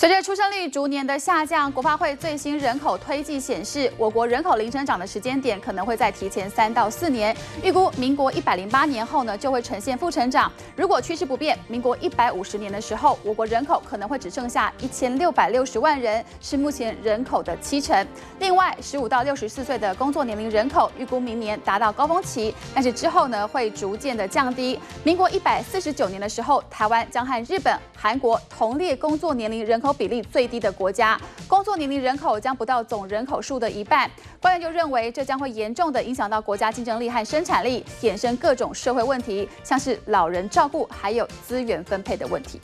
随着出生率逐年的下降，国发会最新人口推计显示，我国人口零成长的时间点可能会在提前3到4年。预估民国108年后呢，就会呈现负成长。如果趋势不变，民国150年的时候，我国人口可能会只剩下1660万人，是目前人口的7成。另外，15到64岁的工作年龄人口预估明年达到高峰期，但是之后呢，会逐渐的降低。民国149年的时候，台湾将和日本、韩国同列工作年龄人口比例最低的国家，工作年龄人口将不到总人口数的1半。官员就认为，这将会严重的影响到国家竞争力和生产力，衍生各种社会问题，像是老人照顾还有资源分配的问题。